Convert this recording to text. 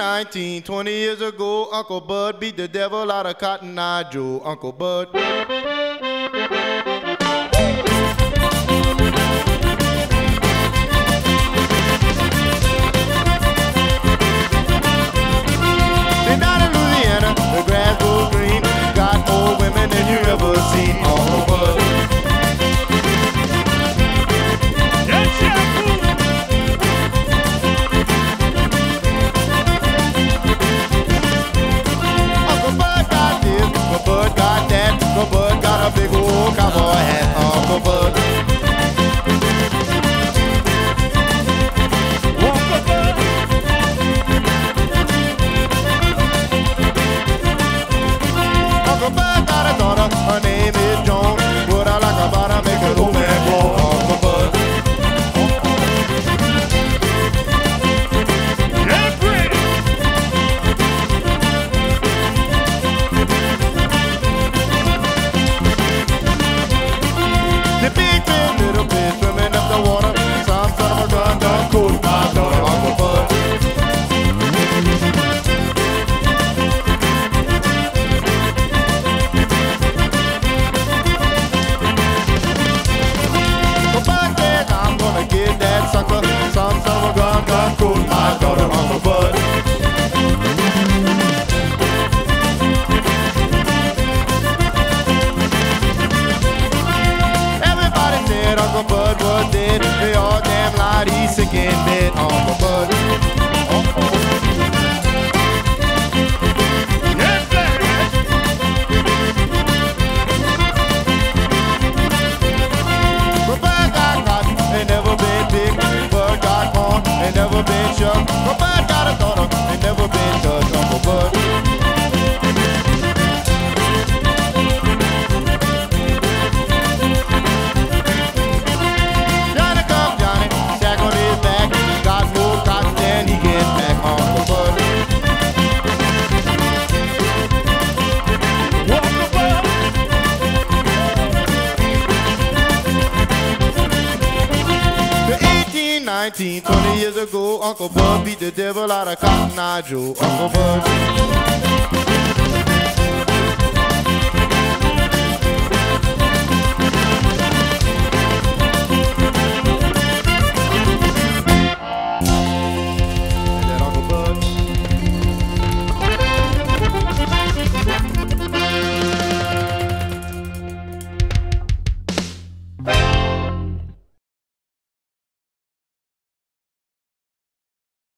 19, 20 years ago, Uncle Bud beat the devil out of Cotton Eye Joe. Uncle Bud. Then down in Louisiana, the grass goes green. Got more women than you ever seen. Uncle Bud. Uncle Bud got that, Uncle Bud got a big old cowboy hat, Uncle Bud. Uncle Bud. Uncle Bud got a daughter, her name is Joan. What I like about her, make her old man grow, Uncle Bud. Uncle Bud beat the devil out of Cotton Eye Joe, Uncle Bud.